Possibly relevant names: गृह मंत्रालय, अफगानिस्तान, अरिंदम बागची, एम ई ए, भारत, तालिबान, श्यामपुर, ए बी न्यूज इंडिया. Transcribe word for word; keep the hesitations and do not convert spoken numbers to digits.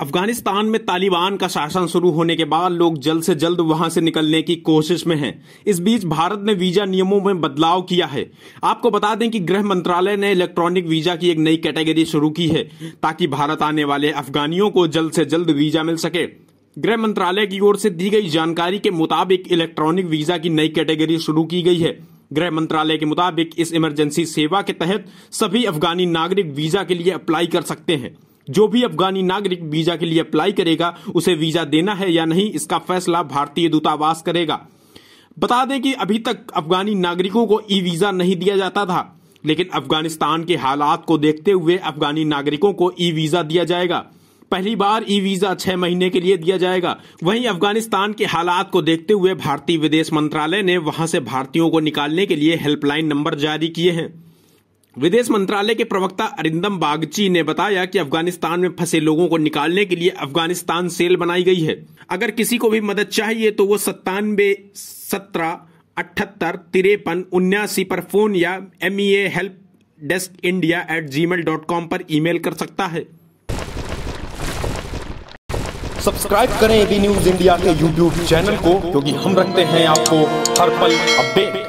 अफगानिस्तान में तालिबान का शासन शुरू होने के बाद लोग जल्द से जल्द वहां से निकलने की कोशिश में हैं। इस बीच भारत ने वीजा नियमों में बदलाव किया है। आपको बता दें कि गृह मंत्रालय ने इलेक्ट्रॉनिक वीजा की एक नई कैटेगरी शुरू की है ताकि भारत आने वाले अफगानियों को जल्द से जल्द वीजा मिल सके। गृह मंत्रालय की ओर से दी गई जानकारी के मुताबिक इलेक्ट्रॉनिक वीजा की नई कैटेगरी शुरू की गई है। गृह मंत्रालय के मुताबिक इस इमरजेंसी सेवा के तहत सभी अफगानी नागरिक वीजा के लिए अप्लाई कर सकते हैं। जो भी अफगानी नागरिक वीजा के लिए अप्लाई करेगा उसे वीजा देना है या नहीं, इसका फैसला भारतीय दूतावास करेगा। बता दें कि अभी तक अफगानी नागरिकों को ई वीजा नहीं दिया जाता था, लेकिन अफगानिस्तान के हालात को देखते हुए अफगानी नागरिकों को ई वीजा दिया जाएगा। पहली बार ई वीजा छह महीने के लिए दिया जाएगा। वहीं अफगानिस्तान के हालात को देखते हुए भारतीय विदेश मंत्रालय ने वहां से भारतीयों को निकालने के लिए हेल्पलाइन नंबर जारी किए हैं। विदेश मंत्रालय के प्रवक्ता अरिंदम बागची ने बताया कि अफगानिस्तान में फंसे लोगों को निकालने के लिए अफगानिस्तान सेल बनाई गई है। अगर किसी को भी मदद चाहिए तो वो सत्तानवे सत्रह अठहत्तर तिरपन उन्यासी पर फोन या एम ई ए help desk India at Gmail dot com पर ईमेल कर सकता है। सब्सक्राइब करें ए बी न्यूज इंडिया के यूट्यूब चैनल को, क्योंकि हम रखते हैं आपको हर पल अपडेट।